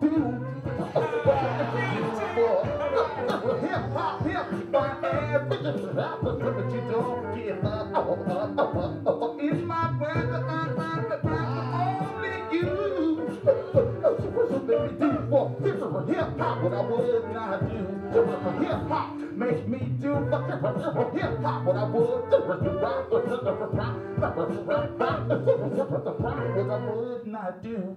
don't do. Hip-hop, hip my ass, bitches rappers, but you don't give up. It's my brother, I'm only you. So let me do what different hip-hop, what I would not do. Hip-hop makes me do hip-hop, what I would not do.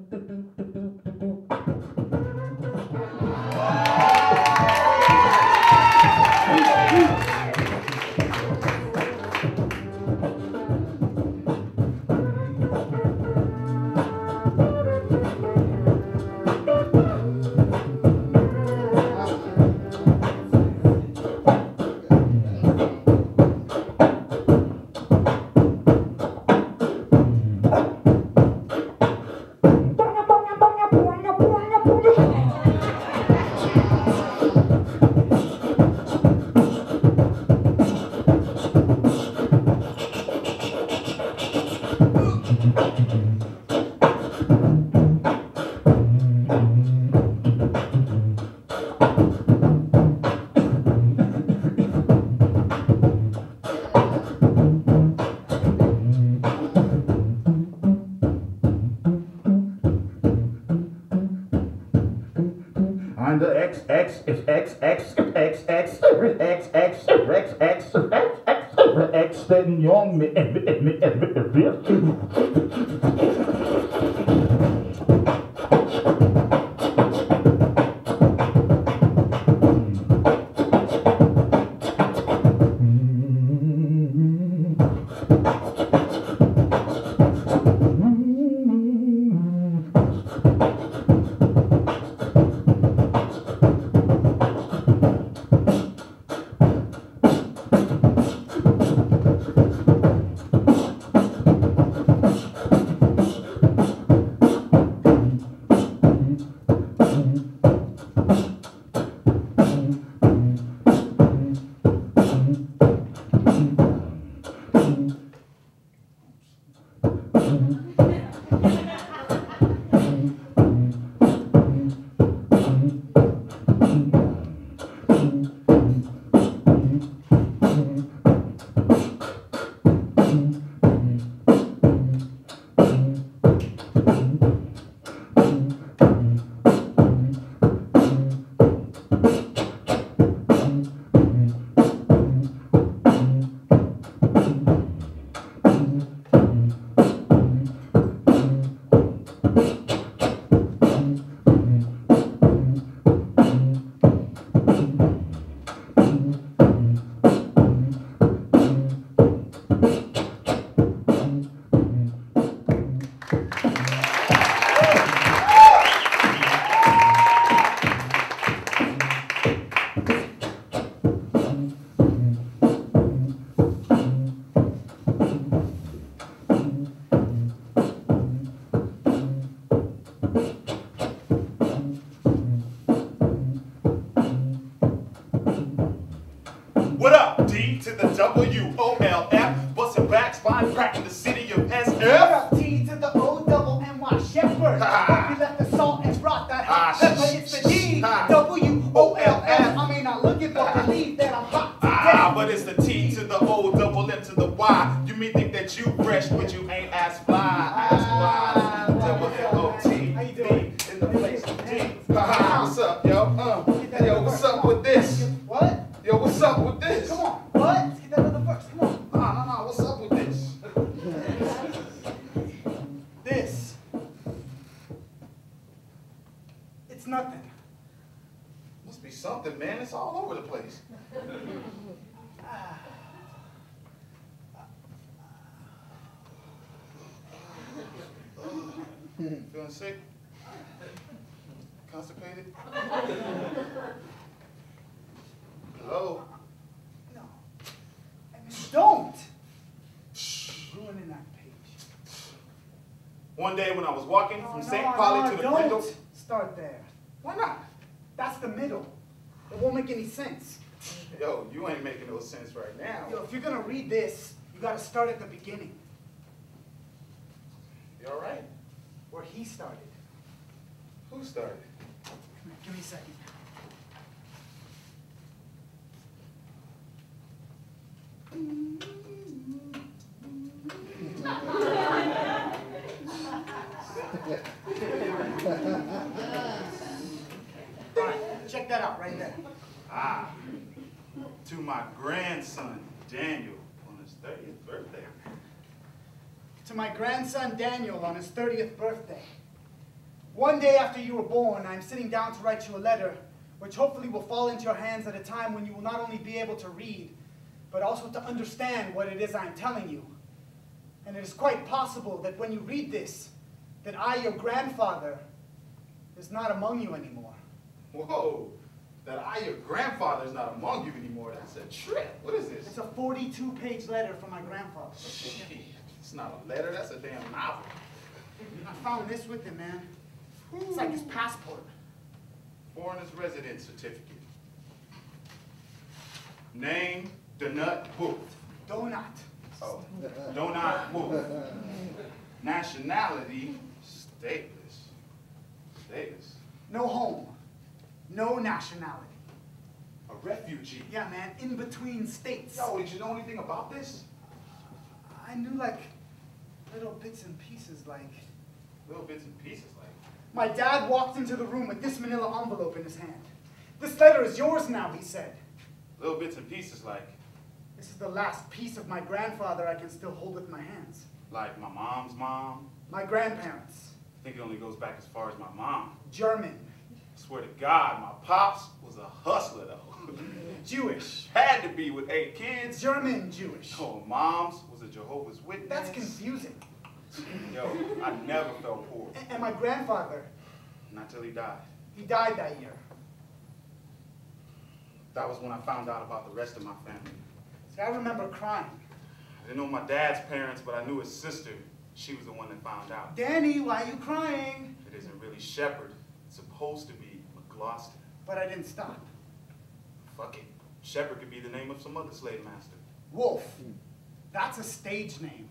X steiht'n Jung mit'n Tüdelband. WOLF, bustin' back, spine cracking the city of SF. T to the O double NY Shepherd. We left the salt and brought that hot pepper. It's the D WOLF. I may not look it, but believe that I'm hot. But it's the T to the O double M to the Y. You may think that you fresh, but you ain't as fly. As fly. WLOT. How you doing? In the place of D. What's up, yo? Yo, what's up with this? What? Yo, what's up with this? Come on. What? Something, man, it's all over the place. Feeling sick? Constipated? Hello? No. I mean, don't! Ruining that page. One day when I was walking from St. Pauli to the Grindelhof. Don't start there. Why not? That's the middle. It won't make any sense. Yo, you ain't making no sense right now. Yo, if you're gonna read this, you gotta start at the beginning. You all right? Where he started. Who started? Give me a second. All right, check that out right there. Ah, to my grandson, Daniel, on his 30th birthday. To my grandson, Daniel, on his 30th birthday. One day after you were born, I'm sitting down to write you a letter, which hopefully will fall into your hands at a time when you will not only be able to read, but also to understand what it is I'm telling you. And it is quite possible that when you read this, that I, your grandfather, is not among you anymore. Whoa, that I, your grandfather, is not among you anymore. That's a trip. What is this? It's a 42-page letter from my grandfather. Shit, it's not a letter, that's a damn novel. I found this with him, man. It's like his passport. Foreigner's residence certificate. Name, Donut Wolf. Donut. Oh, Donut Wolf. Nationality, stateless. Stateless. No home. No nationality. A refugee. Yeah, man, in between states. Yo, did you know anything about this? I knew, like, little bits and pieces, like... Little bits and pieces, like... My dad walked into the room with this manila envelope in his hand. This letter is yours now, he said. Little bits and pieces, like... This is the last piece of my grandfather I can still hold with my hands. Like my mom's mom? My grandparents. I think it only goes back as far as my mom. German. I swear to God, my pops was a hustler, though. Jewish. Had to be with 8 kids. German Jewish. Oh, mom's was a Jehovah's Witness. That's confusing. Yo, I never felt poor. And my grandfather? Not till he died. He died that year. That was when I found out about the rest of my family. See, I remember crying. I didn't know my dad's parents, but I knew his sister. She was the one that found out. Danny, why are you crying? It isn't really Shepherd. It's supposed to be McGloster. But I didn't stop. Fuck it. Shepherd could be the name of some other slave master. Wolf. That's a stage name.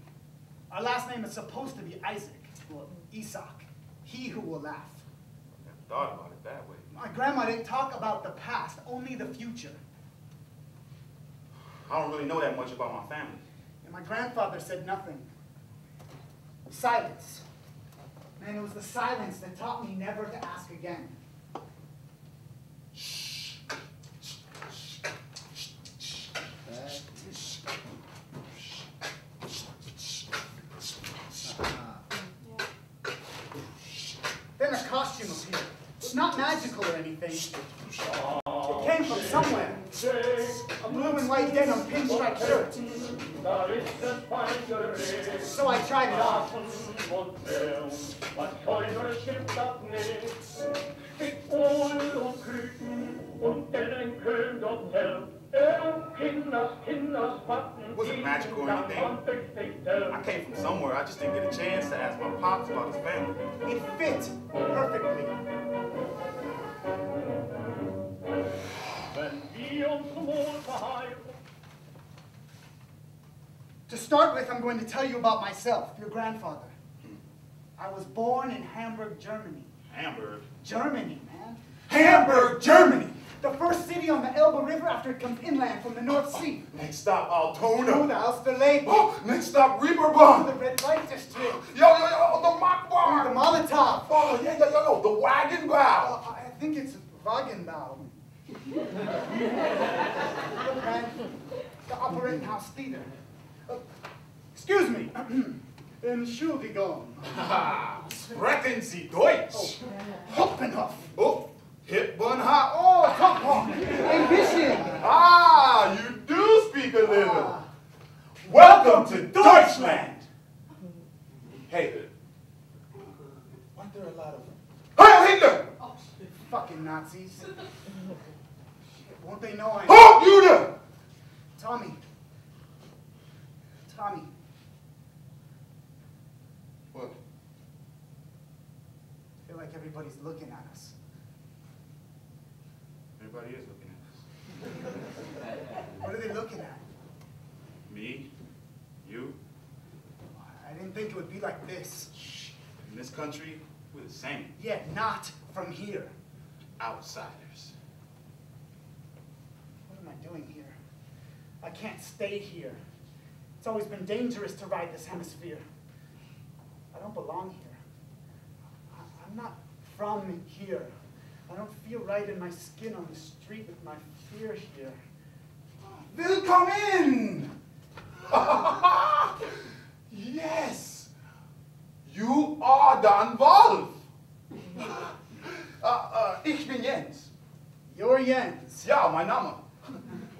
Our last name is supposed to be Isaac, or Isaac. He who will laugh. I never thought about it that way. My grandma didn't talk about the past, only the future. I don't really know that much about my family. And my grandfather said nothing. Silence. Man, it was the silence that taught me never to ask again. Shh. Shh. Shh. Shh. Shh. Shh. Then a costume appeared. It's not magical or anything. It came from somewhere. A blue and white denim pinstripe shirt. So I tried it on. Wasn't magical or anything. I came from somewhere. I just didn't get a chance to ask my pops about his family. It fit perfectly. To start with, I'm going to tell you about myself, your grandfather. I was born in Hamburg, Germany. Hamburg? Germany, man. Hamburg, Germany! The first city on the Elbe River after it comes inland from the North Sea. Next stop, Altona. Altona, Alster Lake. Oh, next stop, Reeperbahn. The Red Light District. Yo, the Mackbahn. The Molotov. Oh, yo, the Wagenbau. I think it's Wagenbau. The Operettenhaus Theater. Excuse me. In Schultegon. Sprechen Sie Deutsch. Hoppenhoff. Oh, Hippenhoff. Oh, Hoppenhoff. Ambition. Ah, you do speak a little. Welcome to Deutschland. Hey, aren't there a lot of them? Heil Hitler! Oh, fucking Nazis. Won't they know I am? Oh, Jude! Tommy. Tommy. What? I feel like everybody's looking at us. Everybody is looking at us. What are they looking at? Me? You? I didn't think it would be like this. In this country, we're the same. Yeah, not from here. outsiders. What am I doing here? I can't stay here. It's always been dangerous to ride this hemisphere. I don't belong here. I'm not from here. I don't feel right in my skin on the street with my fear here. Willkommen in! Yes! You are Dan Wolf! Ich bin Jens. You're Jens? Ja, mein Name.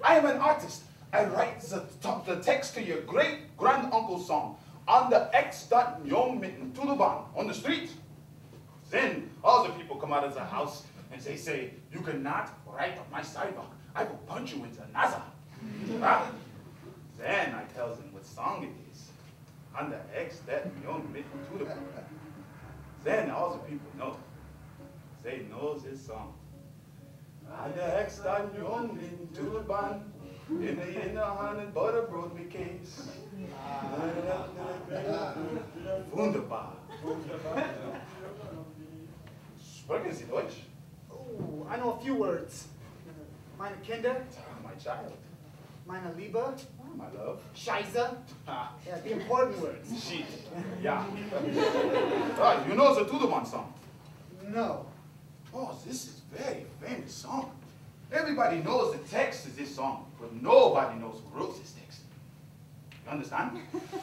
I am an artist. I write the text to your great-granduncle's song, An de Eck steiht'n Jung mit'n Tüdelband, on the street. Then all the people come out of the house and they say, you cannot write on my sidewalk. I will punch you in the nasa. Then I tell them what song it is. An de Eck steiht'n Jung mit'n Tüdelband. Then all the people know. They know this song. An de Eck steiht'n Jung mit'n Tüdelband. In the Hand and Butterbrot mit Käse. Wunderbar. Sprechen Sie Deutsch? Oh, I know a few words. Meine Kinder. My child. Meine Liebe. My love. Scheisse. Yeah, the important words. Shit. Yeah. Ah, you know the Tüdelband song? No. Oh, this is very famous song. Everybody knows the text of this song, but nobody knows who wrote this text. You understand? Okay.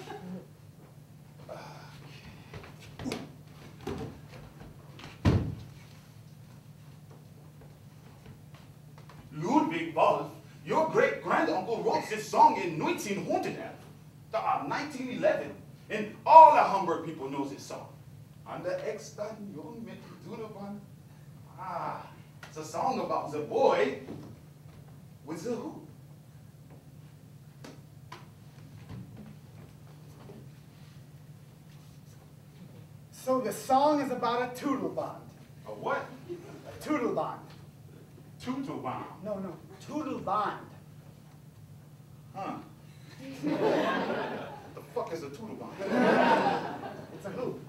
Ludwig Wolf, your great-granduncle wrote this song in 1911, and all the Hamburg people know this song. An de Eck steiht'n Jung mit'n Tüdelband. Ah. It's a song about the boy with the hoop. So the song is about a Tüdelband. A what? A Tüdelband. Tüdelband? No, no. Tüdelband. Huh. What the fuck is a Tüdelband? It's a hoop.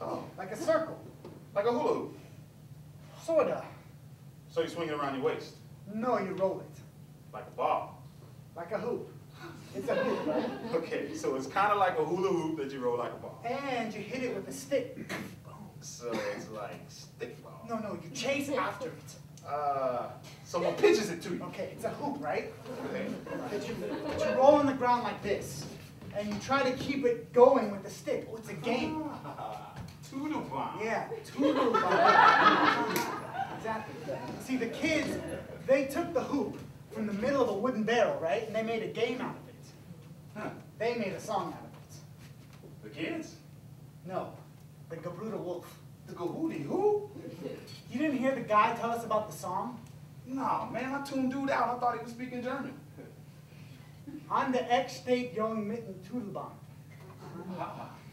Oh. Like a circle. Like a hula hoop. Sorta. So you swing it around your waist? No, you roll it. Like a ball? Like a hoop. It's a hoop, right? Okay, so it's kind of like a hula hoop that you roll like a ball. And you hit it with a stick. So it's like stick ball. No, no, you chase after it. Someone pitches it to you. Okay, it's a hoop, right? Okay. But you roll on the ground like this. And you try to keep it going with the stick. Oh, it's a game. Tüdelband. Yeah, Tüdelband. Exactly. See, the kids, they took the hoop from the middle of a wooden barrel, right? And they made a game out of it. Huh. They made a song out of it. The kids? No, the Gebrüder Wolf. The Gehudi who? You didn't hear the guy tell us about the song? No, man, I tuned dude out. I thought he was speaking German. An de Eck steiht'n Jung mit'n Tüdelband.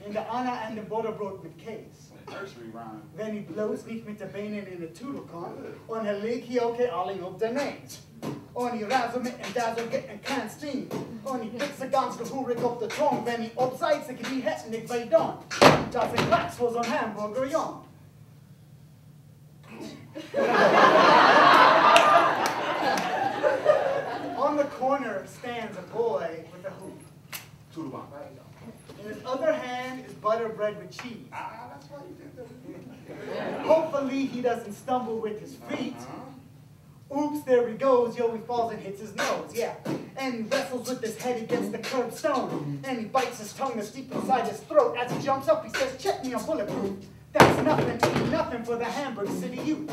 In the Anna and the Butterbrot mit Käse. Nursery rhyme. Wenn die bloß nicht mit der Beinen in der Tüdel kommt, und leg ich okay allen auf der Näht. Und ich rase mit dem Dazzle und kein Steam. Und ich bitze ganz gehurig auf der Zunge, wenn ich obseits die hätten nicht weit dann. Das ist Quatsch für so ein Hamburger Jung. On the corner stands a boy with a hoop. Tüdelband. In his other hand is butter bread with cheese. Ah, that's why you did that. Hopefully he doesn't stumble with his feet. Oops, there he goes. Yo, he falls and hits his nose, yeah. And he wrestles with his head against the curbstone. And he bites his tongue that's deep inside his throat. As he jumps up, he says, check me, I'm bulletproof. That's nothing, nothing for the Hamburg city youth.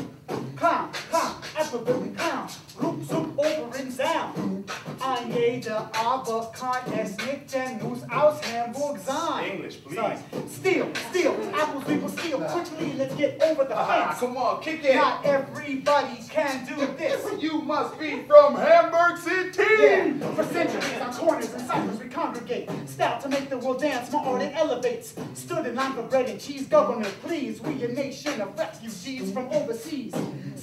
Clown, clown, absolutely clown. Roop, zoop, over and down. An jeder aber kann es nicht, denn muss aus Hamburg sein. English, please. Steal, steal, apples we will steal. Quickly, let's get over the fence. Come on, kick it. Not everybody can do this. You must be from Hamburg city. Yeah, for centuries on corners and cyphers we congregate. Stout to make the world dance, my art it elevates. Stood in line for bread and cheese, governor, please. We a nation of refugees from overseas.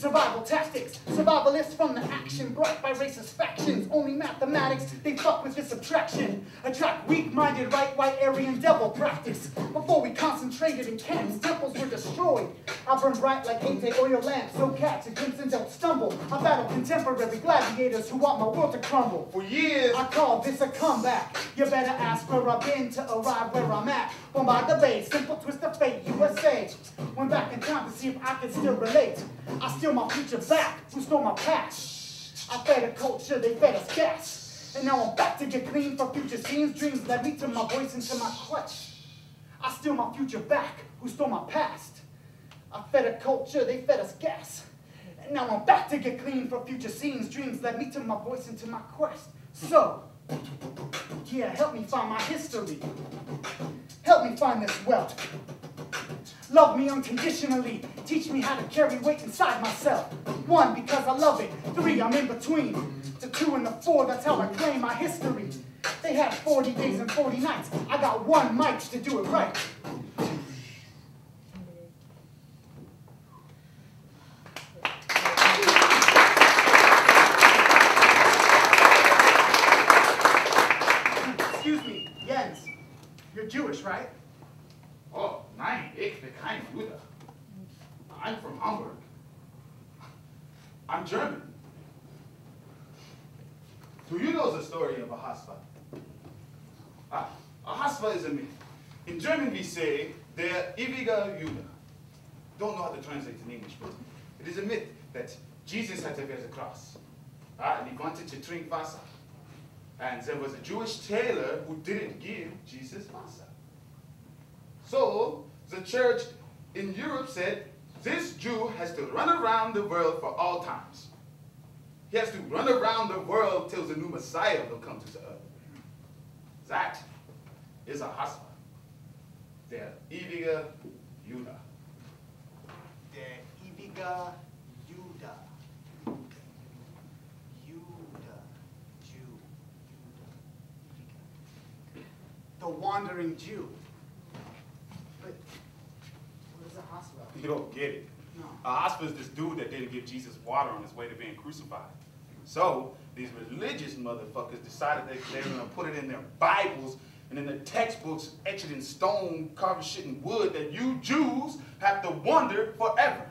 Survival tactics, survivalists from the action brought by racist factions. Only mathematics, they fuck with this subtraction. Attract weak-minded right white Aryan devil practice. Before we concentrated in camps, temples were destroyed. I burn bright like 8-day oil lamps, so cats and crimson don't stumble. I battle contemporary gladiators who want my world to crumble. For years, I call this a comeback. You better ask where I've been to arrive where I'm at. Bombard the base, simple twist of fate, USA. Went back in time to see if I could still relate. I steal my future back, who stole my past? I fed a culture, they fed us gas. And now I'm back to get clean for future scenes. Dreams that lead to my voice and to my clutch. I steal my future back, who stole my past? I fed a culture, they fed us gas. And now I'm back to get clean for future scenes. Dreams that lead to my voice and to my quest. So, yeah, help me find my history. Help me find this wealth. Love me unconditionally. Teach me how to carry weight inside myself. 1, because I love it. 3, I'm in between. The 2 and the 4, that's how I claim my history. They had 40 days and 40 nights. I got 1 mic to do it right. Excuse me, Jens, you're Jewish, right? Oh, nein, ich bin kein Jude. I'm from Hamburg. I'm German. Do you know the story of Ahasver? Ahasver is a myth. In German we say, Der ewige Jude. Don't know how to translate in English, but it is a myth that Jesus had to bear the cross. And he wanted to drink Wasser. And there was a Jewish tailor who didn't give Jesus Wasser. So the church in Europe said, this Jew has to run around the world for all times. He has to run around the world till the new Messiah will come to the earth. That is Ahasver, der ewige Jude. Der ewige Jude. The wandering Jew. But what is Ahasver? You don't get it. No. Ahasver is this dude that didn't give Jesus water on his way to being crucified. So these religious motherfuckers decided that they were going to put it in their Bibles and in their textbooks, etched in stone, carved shit in wood, that you Jews have to wander forever.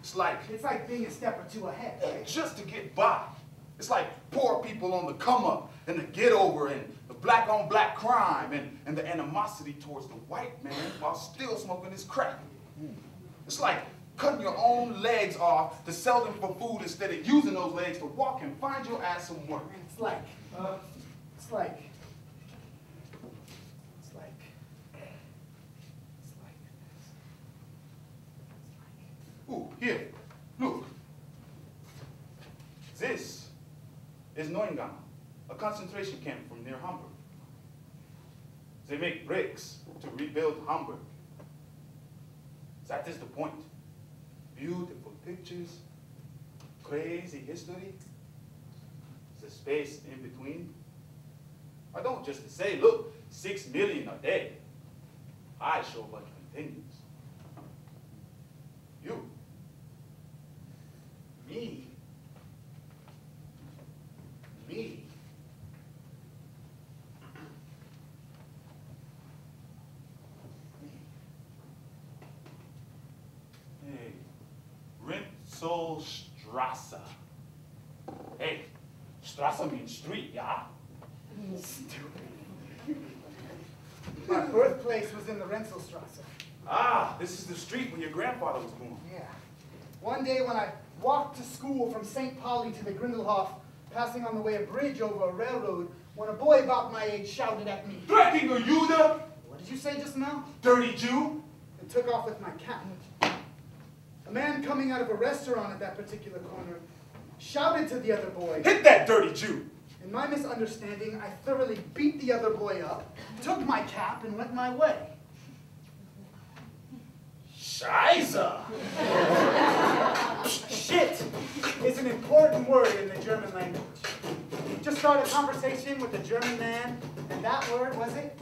It's like being a step or two ahead, right? Just to get by. It's like poor people on the come up and the get over and the black on black crime and the animosity towards the white man while still smoking his crack. It's like cutting your own legs off to sell them for food instead of using those legs to walk and find your ass some work. It's like. Ooh, here, look. This is Neuengamme, a concentration camp from near Hamburg. They make bricks to rebuild Hamburg. That is the point. Beautiful pictures, crazy history, the space in between. I don't just say, look, 6 million a day. I show what continues. You. Me. Me. Hey, Rentzelstrasse. Hey, Strasse means street, yeah? My birthplace was in the Rentzelstrasse. Ah, this is the street where your grandfather was born. Yeah. One day when I walked to school from St. Pauli to the Grindelhof, passing on the way a bridge over a railroad, when a boy about my age shouted at me, Dreckiger Jude! What did you say just now? Dirty Jew! And took off with my cap. A man coming out of a restaurant at that particular corner shouted to the other boy, Hit that dirty Jew! In my misunderstanding, I thoroughly beat the other boy up, took my cap, and went my way. Scheisse! Shit is an important word in the German language. Just started a conversation with a German man, and that word was it?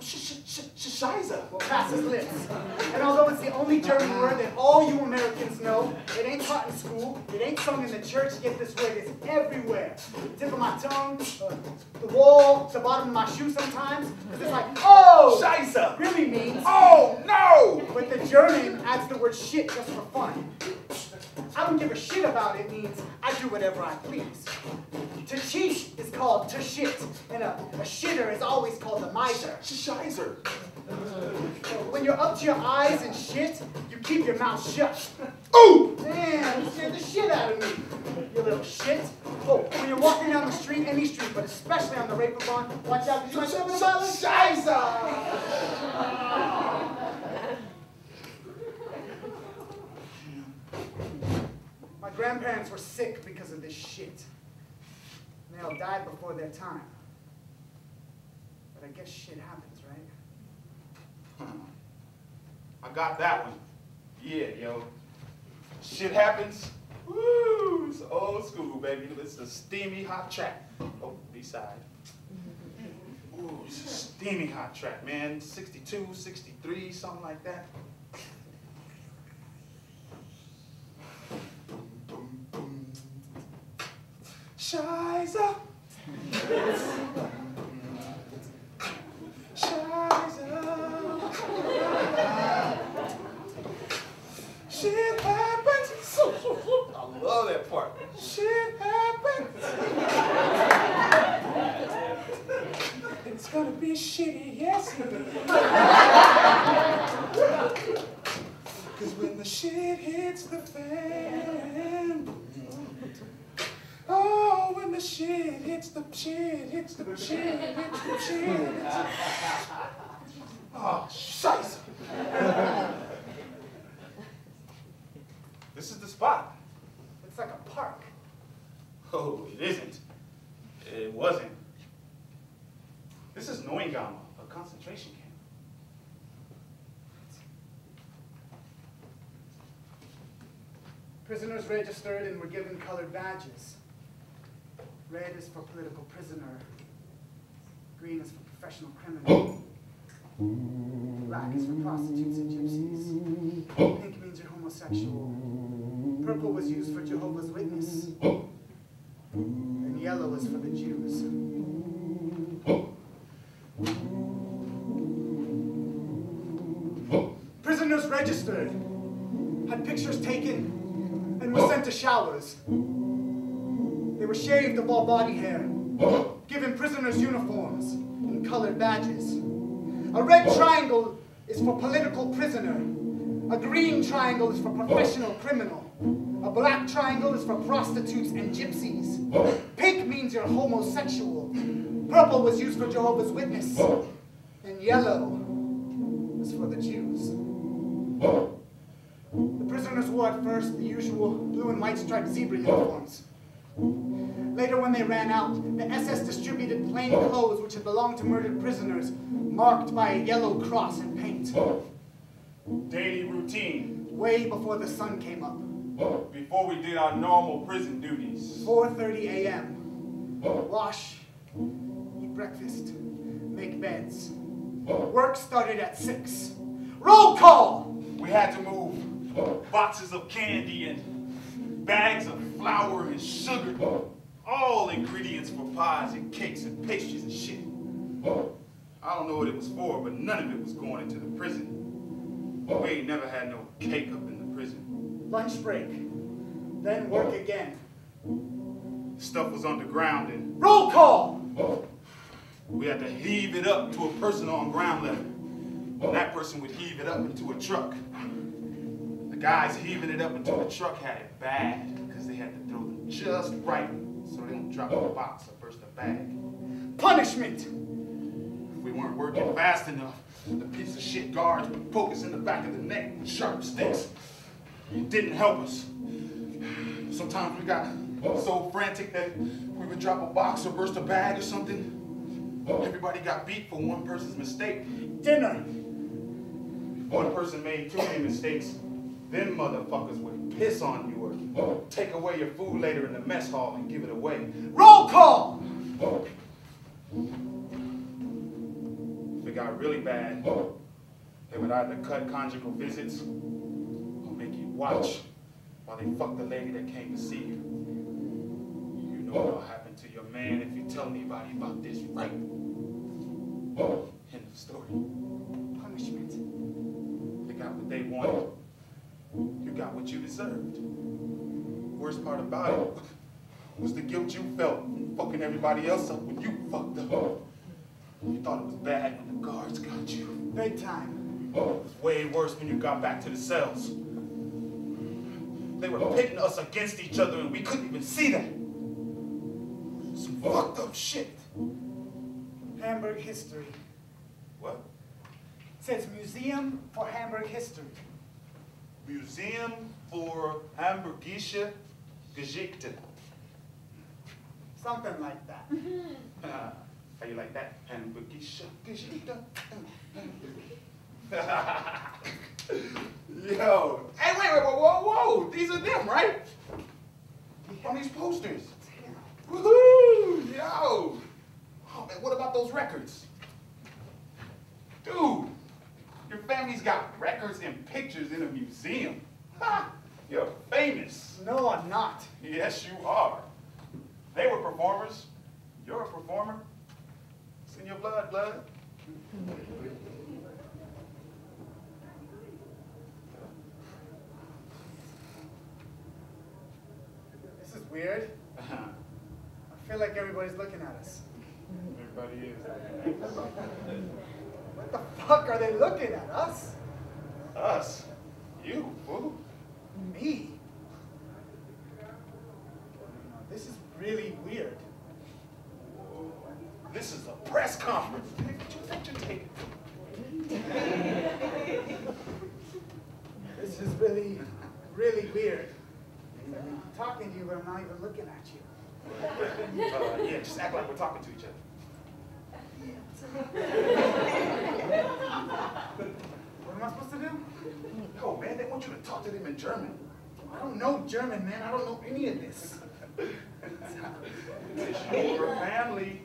Scheisse, classes lists. And although it's the only German word that all you Americans know, it ain't taught in school, it ain't sung in the church, yet this word is everywhere. Tip of my tongue, the wall, the bottom of my shoe sometimes, because it's like, oh, Scheisse really means, oh, no. But the German adds the word shit just for fun. I don't give a shit about it means I do whatever I please. To cheat is called to shit, and a shitter is always called a miser. Scheiser. When you're up to your eyes in shit, you keep your mouth shut. Ooh! Man, you scared the shit out of me, you little shit. Oh, when you're walking down the street, any street, but especially on the Reeperbahn, watch out, because you might show up in a violence. Scheiser! My grandparents were sick because of this shit. They all died before their time. But I guess shit happens, right? I got that one. Yeah, yo. Shit happens. Woo! It's old school, baby. It's a steamy hot track. Oh, B-side. Ooh, it's a steamy hot track, man. 62, 63, something like that. Scheisse. Scheisse. Shit happens. I love that part. Shit happens. It's gonna be shitty, yes it is. Cause when the shit hits the fan. Oh, when the shit hits the shit, hits the shit, hits the shit. Oh, Scheisse. This is the spot. It's like a park. Oh, it isn't. It wasn't. This is Neuengamme, a concentration camp. Prisoners registered and were given colored badges. Red is for political prisoner. Green is for professional criminal. Black is for prostitutes and gypsies. Pink means you're homosexual. Purple was used for Jehovah's Witness. And yellow is for the Jews. Prisoners registered, had pictures taken, and were sent to showers. They were shaved of all body hair, given prisoners' uniforms and colored badges. A red triangle is for political prisoner. A green triangle is for professional criminal. A black triangle is for prostitutes and gypsies. Pink means you're homosexual. Purple was used for Jehovah's Witness. And yellow is for the Jews. The prisoners wore at first the usual blue and white striped zebra uniforms. Later, when they ran out, the SS distributed plain clothes which had belonged to murdered prisoners, marked by a yellow cross in paint. Daily routine. Way before the sun came up. Before we did our normal prison duties. 4:30 a.m. Wash, eat breakfast, make beds. Work started at 6. Roll call! We had to move boxes of candy and bags of flour and sugar, all ingredients for pies and cakes and pastries and shit. I don't know what it was for, but none of it was going into the prison. We ain't never had no cake up in the prison. Lunch break, then work again. Stuff was underground and roll call! We had to heave it up to a person on ground level. That person would heave it up into a truck. Guys heaving it up until the truck had it bad, because they had to throw them just right so they don't drop the box or burst the bag. Punishment! If we weren't working fast enough, the piece of shit guards would poke us in the back of the neck with sharp sticks. It didn't help us. Sometimes we got so frantic that we would drop a box or burst a bag or something. Everybody got beat for one person's mistake. Dinner! One person made too many mistakes. Them motherfuckers would piss on you or take away your food later in the mess hall and give it away. Roll call! If it got really bad, They would either cut conjugal visits or make you watch while they fuck the lady that came to see you. You know what'll happen to your man if you tell anybody about this, right? End of story. Punishment. They got what they wanted. You got what you deserved. Worst part about it was the guilt you felt fucking everybody else up when you fucked up. You thought it was bad when the guards got you. Big time. It was way worse when you got back to the cells. They were pitting us against each other and we couldn't even see that. Some fucked up shit. Hamburg history. What? It says Museum for Hamburg History. Museum for Hamburgische Geschichte. Something like that. How you like that? Hamburgische Geschichte. Yo. Hey, wait, whoa, whoa. These are them, right? Yeah. On these posters. Damn. Woohoo! Yo. Oh, man, what about those records? Dude, your family's got records and pictures in a museum. Ha! You're famous. No, I'm not. Yes, you are. They were performers. You're a performer. It's in your blood, blood. This is weird. I feel like everybody's looking at us. Everybody is. What the fuck are they looking at? Us? Us? You, fool. Me? This is really weird. This is a press conference. Did you take it? This is really, really weird. I'm talking to you, but I'm not even looking at you. Yeah, just act like we're talking to each other. What am I supposed to do? No, man, they want you to talk to them in German. I don't know German, man. I don't know any of this. It's your family.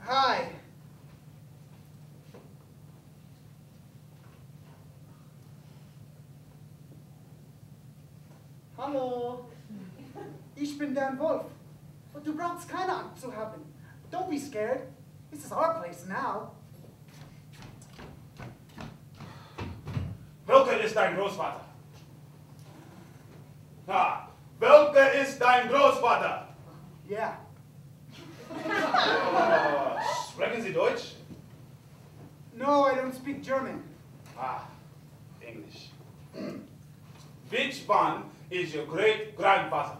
Hi. Hallo. Ich bin Dan Wolf. But du brauchst keine Angst zu haben. Don't be scared. This is our place now. Welcher ist dein Großvater? Ah, welcher ist dein Großvater? Ja. Yeah. Sprechen Sie Deutsch? No, I don't speak German. Ah, English. Which one is your great-grandfather?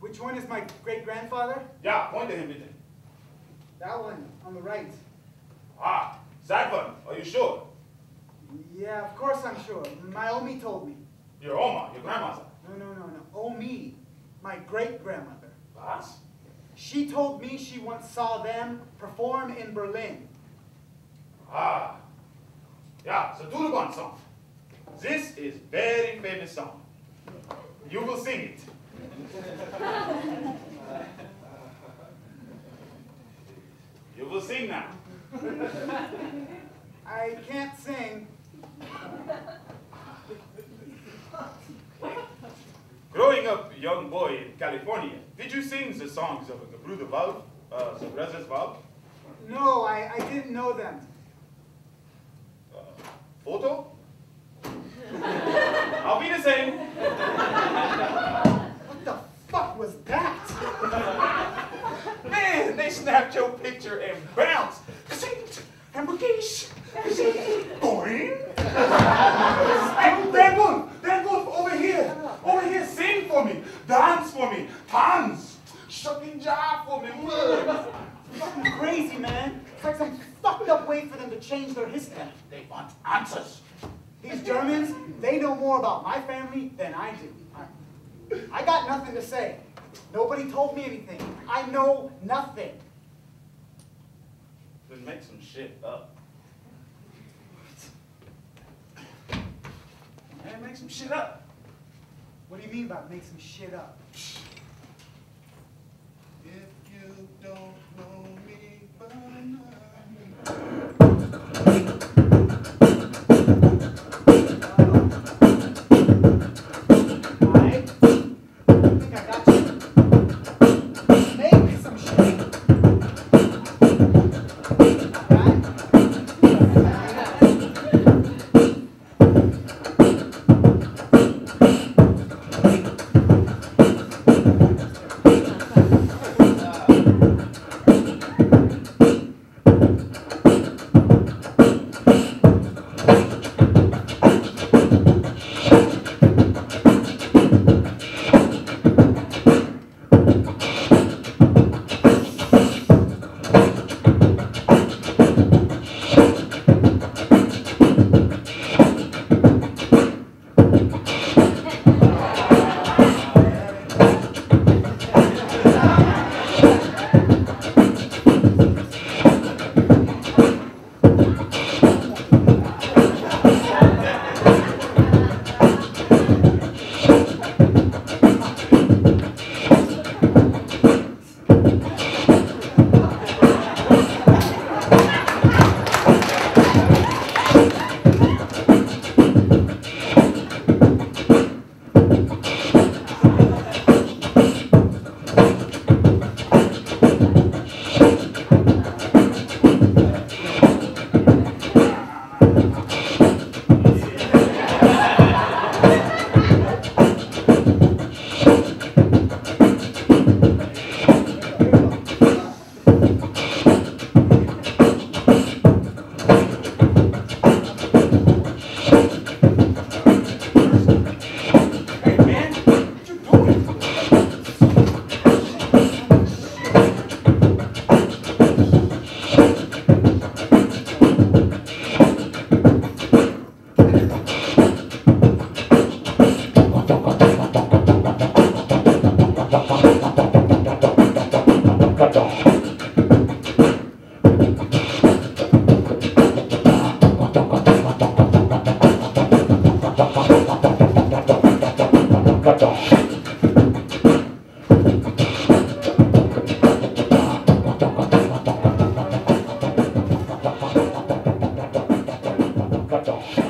Which one is my great-grandfather? Yeah, point to him, bitte. That one, on the right. Ah, that one, are you sure? Yeah, of course I'm sure. My Omi told me. Your Oma, your grandmother? No. Omi, my great-grandmother. What? She told me she once saw them perform in Berlin. Ah. Yeah, the Tüdelband song. This is very famous song. You will sing it. You will sing now. I can't sing. Growing up a young boy in California, did you sing the songs of the Gebrüder Wolf, the Brothers Wolf? No, I didn't know them. Photo? I'll be the same. What the fuck was that? Man, they snapped your picture and bounced. Hamburgish. Boing. Hey, Dan Wolf, over here, sing for me, dance for me, dance, shocking job for me. Fucking crazy, man. It's like some fucked up way for them to change their history. They want answers. These Germans, they know more about my family than I do. I got nothing to say. Nobody told me anything. I know nothing. Then make some shit up. What? Man, make some shit up. What do you mean by make some shit up? If you don't Theater.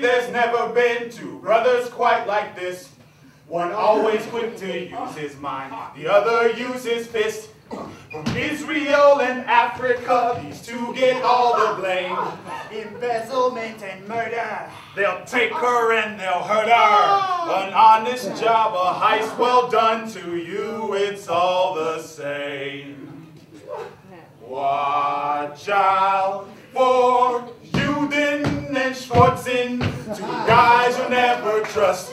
There's never been two brothers quite like this. One always quick to use his mind, the other uses his fist. From Israel and Africa, these two get all the blame. Embezzlement and murder, they'll take her and they'll hurt her. An honest job, a heist well done, to you it's all the same. Watch out for Juden and Schwartzen, two guys you never trust,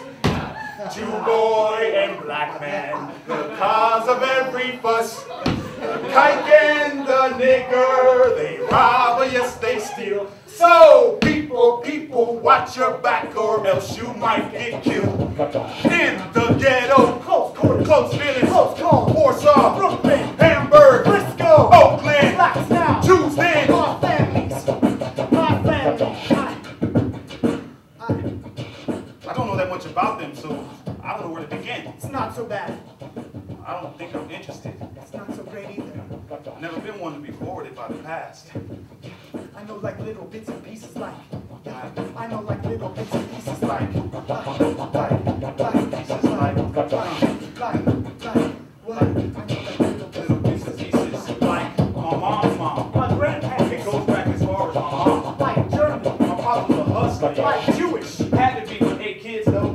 Jew boy and black man, the cause of every fuss. The kike and the nigger, they rob or yes they steal. So people, watch your back or else you might get killed. In the ghetto, Close Village, Warsaw, Brooklyn, Hamburg, Frisco, Oakland, Blackstown, Jews then, our families, my family. About them, so I don't know where to begin. It's not so bad. I don't think I'm interested. It's not so great either. I've never been one to be forwarded by the past. I know like little bits and pieces like. I know like little bits and pieces like pieces like what? I know like little bits and pieces like my mom's mom. My grandpa. It goes back as far as my mom. Like German. My father was a hustler. Like Jewish. Had to be with 8 kids though.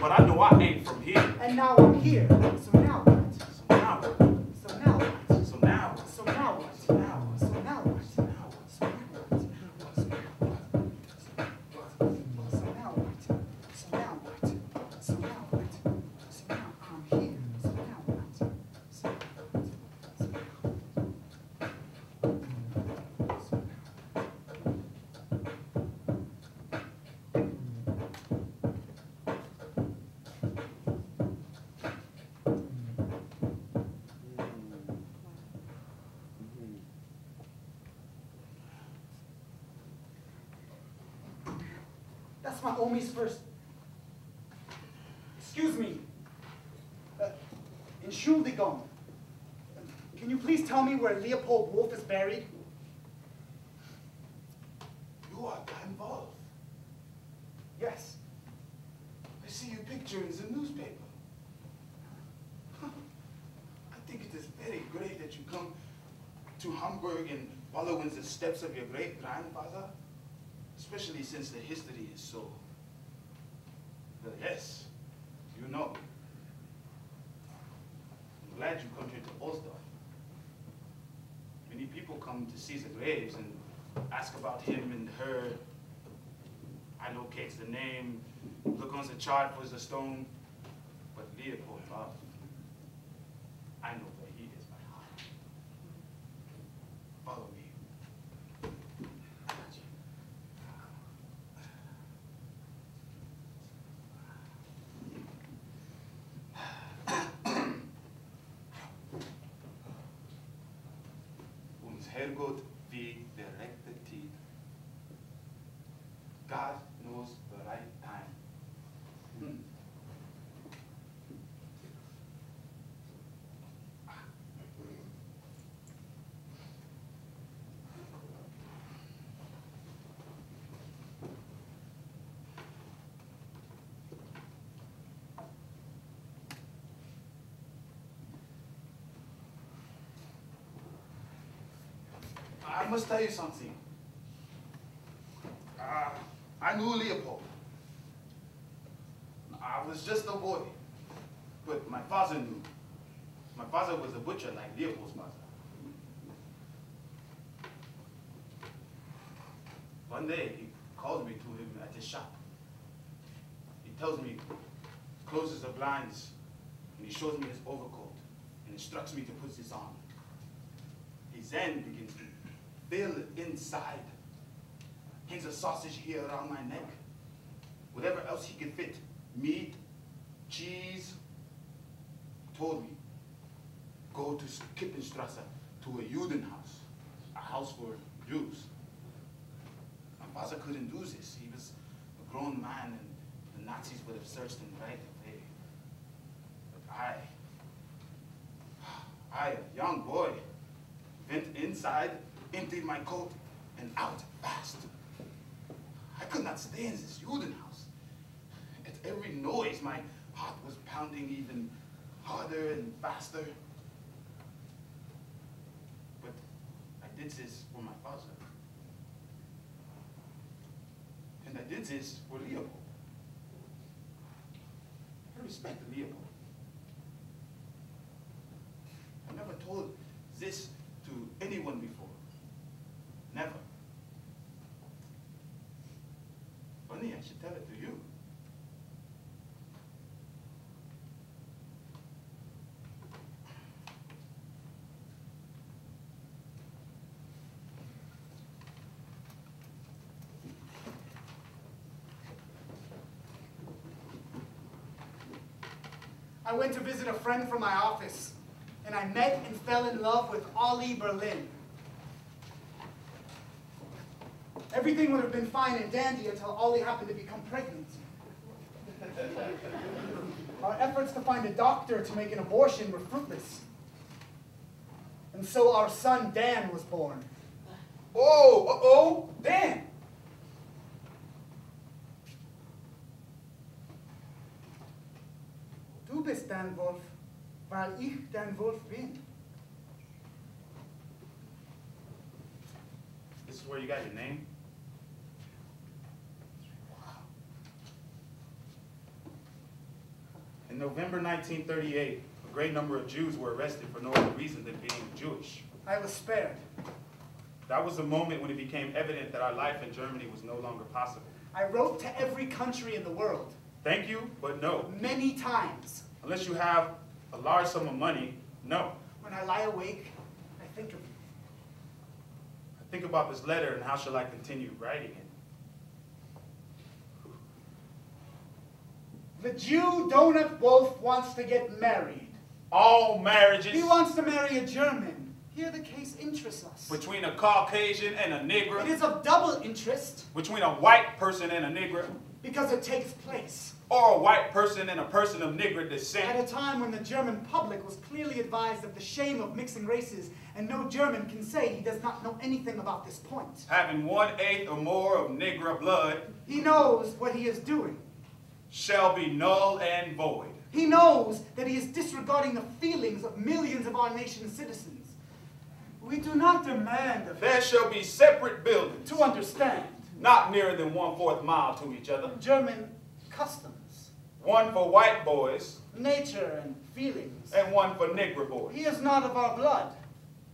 But I know I ain't from here. And now I'm here. So now what? That's my Omi's first. Excuse me. In Schultegon. Can you please tell me where Leopold Wolf is buried? You are Dan Wolf. Yes. I see your picture in the newspaper. I think it is very great that you come to Hamburg and follow in the steps of your great-grandfather, especially since the history is so... Well, yes, you know. I'm glad you come here to Ohlsdorf. Many people come to see the graves and ask about him and her. I locate the name, look on the chart for the stone, but Leopold Wolf, I know where he is by heart. Follow me. Uns Herrgott wie der rechte Tid. God knows the right time. I must tell you something. I knew Leopold. I was just a boy, but my father knew. My father was a butcher like Leopold's mother. One day he called me to him at his shop. He tells me, closes the blinds, and he shows me his overcoat and instructs me to put this on. He then begins to fill inside. Hangs a sausage here around my neck. Whatever else he can fit. Meat, cheese. Told me, go to Kippenstrasse, to a Judenhaus, a house for Jews. My father couldn't do this. He was a grown man and the Nazis would have searched him right away. But I, a young boy, went inside, emptied my coat, and out fast. I could not stay in this Judenhaus. At every noise, my heart was pounding even harder and faster. But I did this for my father. And I did this for Leopold. I respect Leopold. I never told this to anyone before. Never. Funny, I should tell it to you. I went to visit a friend from my office, and I met and fell in love with Ollie Berlin. Everything would have been fine and dandy until Ollie happened to become pregnant. Our efforts to find a doctor to make an abortion were fruitless. And so our son Dan was born. Oh, uh-oh, Dan! Du bist Dan Wolf, weil ich Dan Wolf bin. This is where you got your name? In November 1938, a great number of Jews were arrested for no other reason than being Jewish. I was spared. That was the moment when it became evident that our life in Germany was no longer possible. I wrote to every country in the world. Thank you, but no. Many times. Unless you have a large sum of money, no. When I lie awake, I think of you. I think about this letter and how shall I continue writing it. The Jew Donut Wolf wants to get married. All marriages. He wants to marry a German. Here the case interests us. Between a Caucasian and a Negro. It is of double interest. Between a white person and a Negro. because it takes place. Or a white person and a person of Negro descent. At a time when the German public was clearly advised of the shame of mixing races, and no German can say he does not know anything about this point. Having 1/8 or more of Negro blood, he knows what he is doing shall be null and void. He knows that he is disregarding the feelings of millions of our nation's citizens. We do not demand of there shall be separate buildings to understand, not nearer than 1/4 mile to each other. German customs. One for white boys. Nature and feelings. And one for Negro boys. He is not of our blood.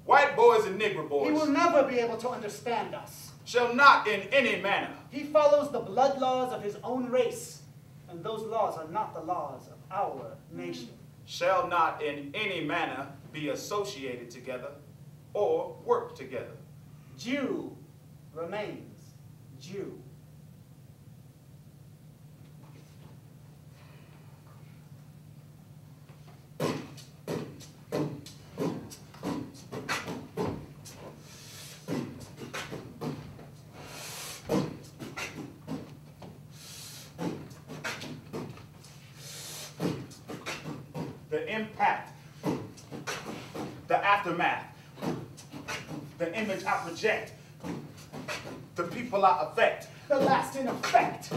White boys and Negro boys. He will never be able to understand us. Shall not in any manner. He follows the blood laws of his own race, and those laws are not the laws of our nation. Shall not in any manner be associated together or work together. Jew remains Jew. The impact, the aftermath, the image I project, the people I affect, the lasting effect,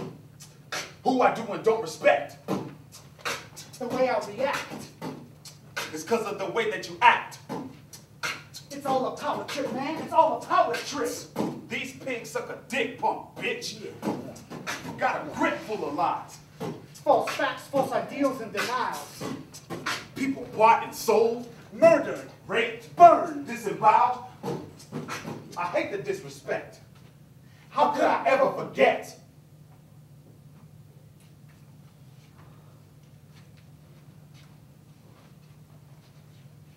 who I do and don't respect, the way I react, it's because of the way that you act. It's all a power trip, man. It's all a power trip. These pigs suck a dick, punk bitch. Yeah. Got a grip full of lies. False facts, false ideals, and denials. People bought and sold, murdered, raped, burned, disemboweled. I hate the disrespect. How could I ever forget?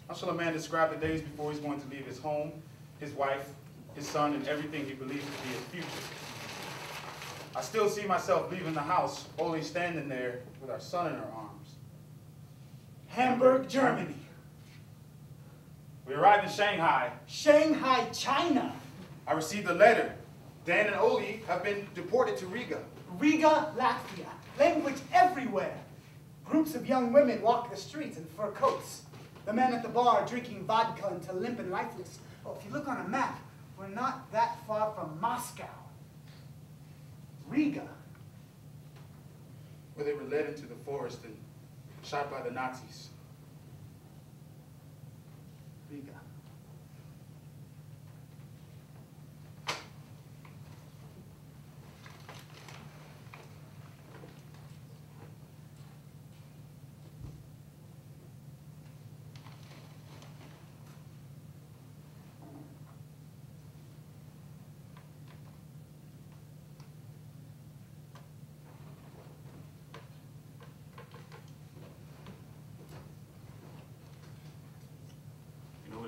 How shall a man describe the days before he's going to leave his home, his wife, his son, and everything he believes to be his future? I still see myself leaving the house, only standing there with our son in our arms. Hamburg, Germany. We arrived in Shanghai. Shanghai, China. I received a letter. Dan and Oli have been deported to Riga. Riga, Latvia. Language everywhere. Groups of young women walk the streets in fur coats. The men at the bar are drinking vodka until limp and lifeless. Oh, if you look on a map, we're not that far from Moscow. Riga. Where they were led into the forest and shot by the Nazis. Riga.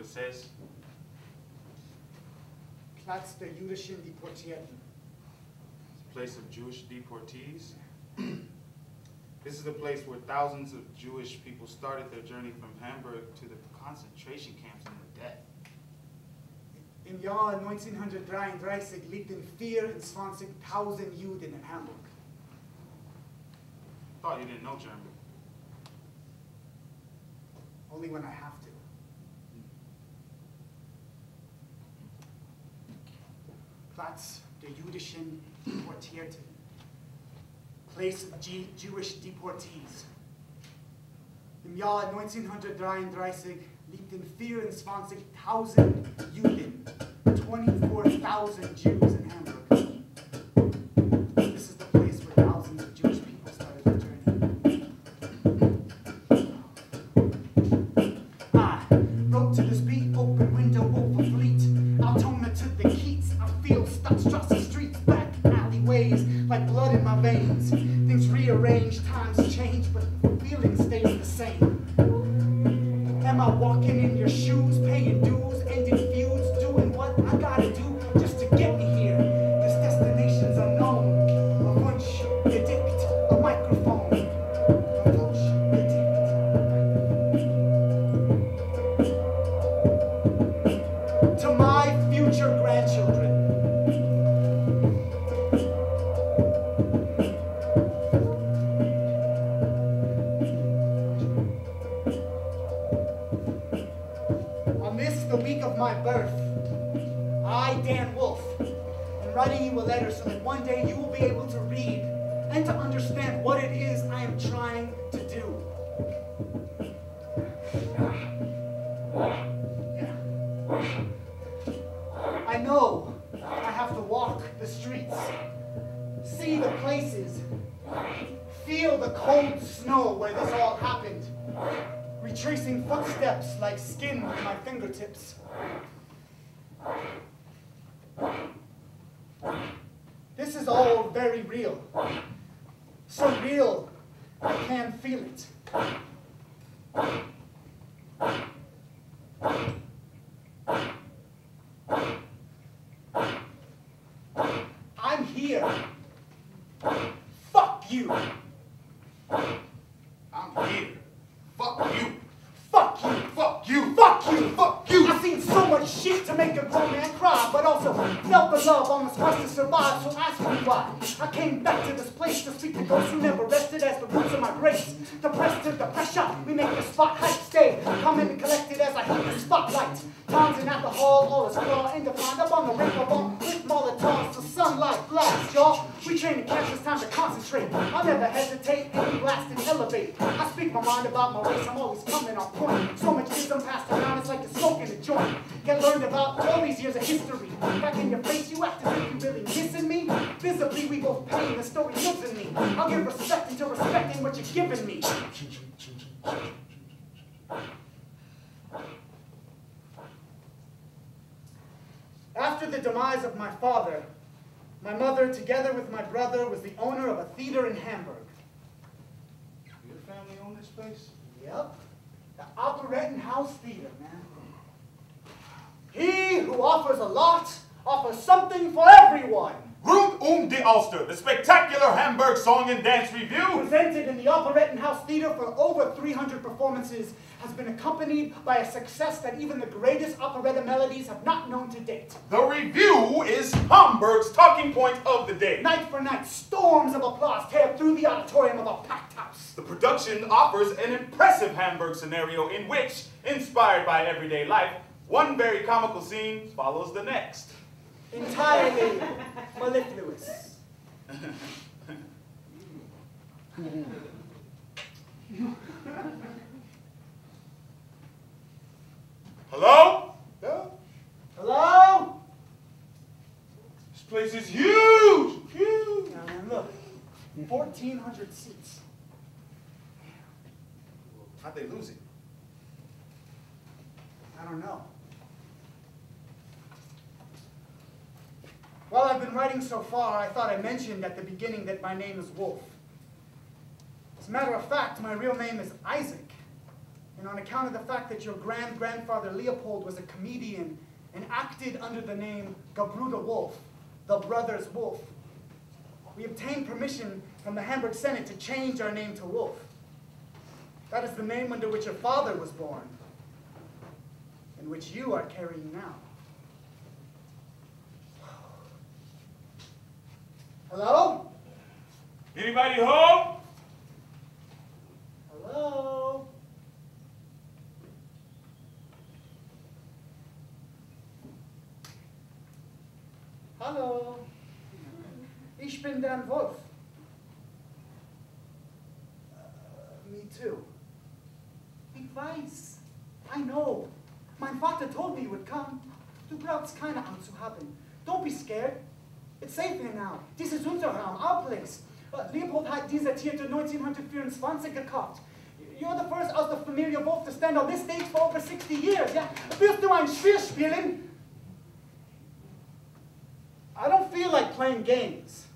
Says Platz der jüdischen Deportierten. Place of Jewish deportees. This is the place where thousands of Jewish people started their journey from Hamburg to the concentration camps and their death. Im Jahr 1933 lebten 24.000 Juden in Hamburg. Thought you didn't know German. Only when I have to. Platz der jüdischen Deportierten. Place of Jewish Deportees. Im Jahr 1933 lebten 24.000 Juden, 24,000 Jews in Hamburg. This is the place where thousands of Jewish people started their journey. I wrote to this beat, open window, open fleet. Altona to the Keats, I feel Stadtstrasse streets, back alleyways, like blood in my veins. Things rearrange, times change, but the feeling stays the same. Am I walking in your shoes, paying dues, ending feuds, doing what I gotta do just to get me here? This destination's unknown. A hunch, predict, a microphone. A hunch, predict. Future grandchildren. the week of my birth. I, Dan Wolf, am writing you a letter so that one day you will be able to read and to understand what it is I am trying to do. I know I have to walk the streets, see the places, feel the cold snow where this all happened, retracing footsteps like skin with my fingertips. This is all very real. So real, I can feel it. I'm here. Fuck you. I'm here. Fuck you. Fuck you. Fuck you. Fuck you. Fuck you. I've seen so much shit to make a grown man cry, but also felt the love almost has to survive, so ask me why. I came back to this place to speak to those who never rested as the roots of my grace. Depressed to the pressure, we make the spotlight stay. Come in and collected as I hit the spotlight. Times and alcohol, all is raw and defined. Up on the Reeperbahn with Molotovs, so sunlight glass, y'all. We train to catch this time to concentrate. I'll never hesitate, aim, blast, and elevate. I speak my mind about my race, I'm always coming on point. So much wisdom passed around, it's like the smoke in the joint. Get learned about all these years of history. Back in your face, you act as if you really missing me. Visibly, we both pain, the story lives in me. I'll give respect until respecting what you're giving me. After the demise of my father, my mother, together with my brother, was the owner of a theater in Hamburg. Your family owned this place? Yep. The Operettenhaus Theater, man. He who offers a lot offers something for everyone. Rund de Alster, the spectacular Hamburg song and dance review, presented in the Operettenhaus Theater for over 300 performances, has been accompanied by a success that even the greatest operetta melodies have not known to date. The review is Hamburg's talking point of the day. Night for night, storms of applause tear through the auditorium of a packed house. The production offers an impressive Hamburg scenario in which, inspired by everyday life, one very comical scene follows the next. Entirely mellifluous. Hello? Hello? Hello? This place is huge! Huge! Now, man, look. 1,400 seats. How'd they lose it? I don't know. While I've been writing so far, I thought I mentioned at the beginning that my name is Wolf. As a matter of fact, my real name is Isaac. And on account of the fact that your grandfather Leopold was a comedian and acted under the name Gebrüder Wolf, the Brothers Wolf, we obtained permission from the Hamburg Senate to change our name to Wolf. That is the name under which your father was born, and which you are carrying now. Hello? Anybody home? Hello? Hallo. Ich bin Dan Wolf. Me too. Ich weiß. I know. Mein Vater told me you would come. Du brauchst keine Angst zu haben. Don't be scared. It's safe here now. This is unser Raum, our place. Leopold had this Theater 1924 gekauft. You're the first aus der Familie Wolf to stand on this stage for over 60 years, yeah? Willst du ein Spiel spielen? I don't feel like playing games.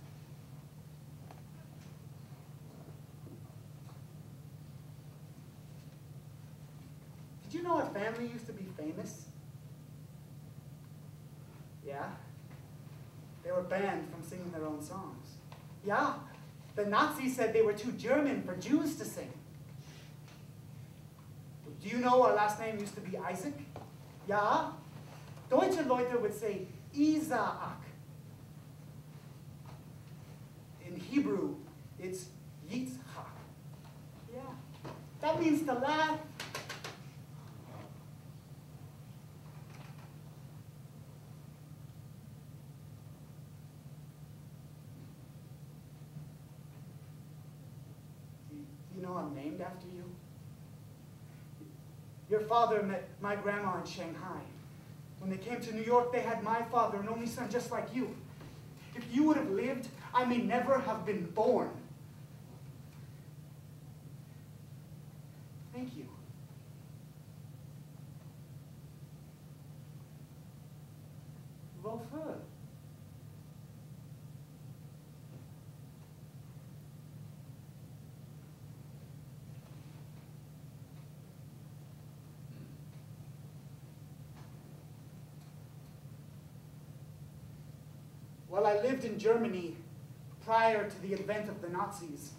Did you know our family used to be famous? Yeah? They were banned from singing their own songs. Yeah, the Nazis said they were too German for Jews to sing. Do you know our last name used to be Isaac? Yeah, Deutsche Leute would say Isaac. In Hebrew, it's Yitzhak. Yeah, that means to laugh. town named after you? Your father met my grandma in Shanghai. When they came to New York, they had my father, an only son just like you. If you would have lived, I may never have been born. Thank you. Wofür? Well, I lived in Germany prior to the advent of the Nazis.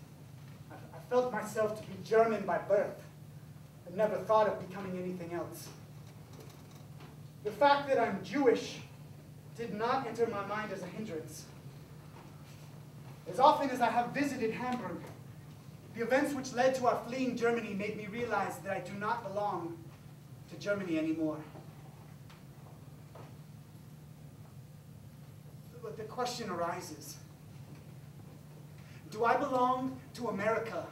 I felt myself to be German by birth. I never thought of becoming anything else. The fact that I'm Jewish did not enter my mind as a hindrance. As often as I have visited Hamburg, the events which led to our fleeing Germany made me realize that I do not belong to Germany anymore. But the question arises, do I belong to America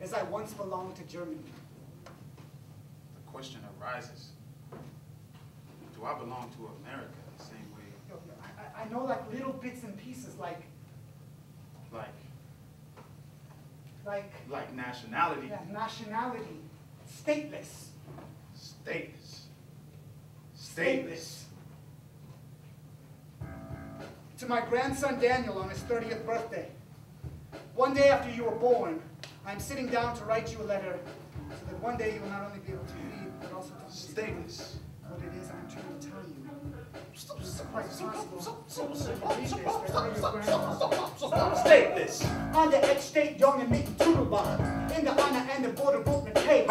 as I once belonged to Germany? The question arises, do I belong to America the same way? I know like little bits and pieces, like nationality. Yeah, nationality. Stateless. Stateless. Stateless. To my grandson Daniel on his 30th birthday. One day after you were born, I'm sitting down to write you a letter so that one day you will not only be able to read, but also to understand what it is I'm trying to tell you. It's quite possible stateless. An de Eck steiht'n Jung mit'n Tüdelband. In der Anna and the border book mit Hey.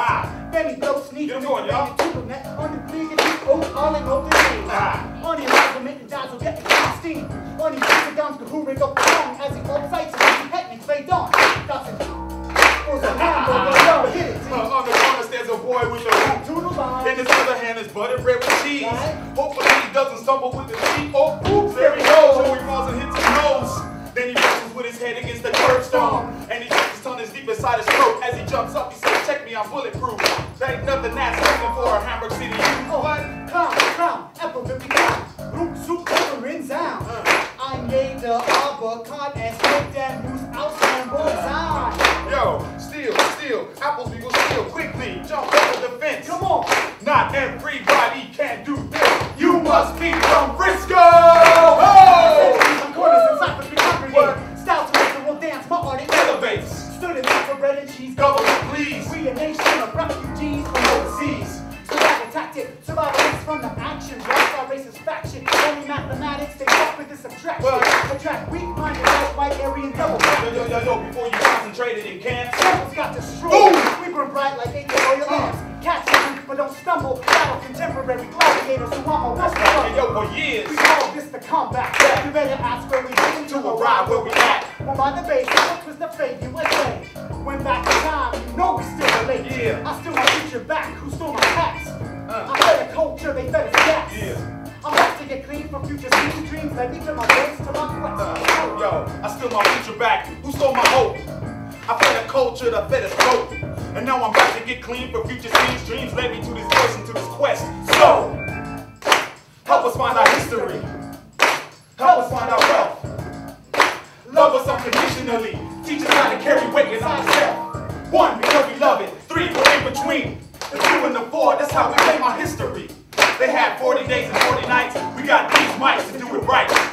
Benny Ghost needs to go down the Tüdelnet. On the bleeding oak, all in open days. On the Eliza mit'n Dazzle, get the steam. On the Instagrams, the hoovering up the song as he falls sights and he's happening, fade on. That's it. On the corner there's a boy with a hoop. Then his other hand is butter bread with cheese. Hopefully he doesn't stumble with the sheep. Oh, oops, there he goes. So he falls and hits his nose. Then he brushes with his head against the curbstone. And he tucks his tongue as deep inside his throat. As he jumps up, he says, check me, I'm bulletproof. There ain't nothing that's looking for a Hamburg City. Oh, what? Come, apple to be come. Root soup, pepper in sound. I made the avocado and slipped that moose out and roll sound. Yo, steal, apples we will steal quickly, jump over the fence. Come on! Not everybody can do this. You must be from Frisco! Oh! I'm corners and cyphers we congregate. Style to make the world dance, my art it elevates. Stood in line for bread and cheese. Government, please. We a nation of refugees from overseas. Survival tactic, survival from the action. Black racist faction. Only mathematics, they fuck with the subtraction. Attract weak-minded, white, Aryan, double. Yo, before you concentrated in camps. Samples got destroyed. We burn bright like AK oil lamps. Catch them, but don't stumble. Battle contemporary gladiators who want my West Coast. Yo, for years. We call this the combat. You better ask where we been to arrive where we at. Well, by the base, it was the fate USA. Went back in time, you know we still relate. Yeah. I still want to get your back, who stole my packs. I better culture, they better stats. Yeah. I'm about to get clean from future sneaky dreams. Let me turn my voice to my quest. Yo, I steal my future back, who stole my hope? I fed a culture that fed us hope. And now I'm about to get clean for future scenes. Dreams led me to this voice and to this quest. So, help us find our history. Help us find our wealth. Love us unconditionally. Teach us how to carry weight inside ourselves. 1, because we love it. 3, we're in between. The 2 and the 4, that's how we claim our history. They had 40 days and 40 nights. We got these mics to do it right.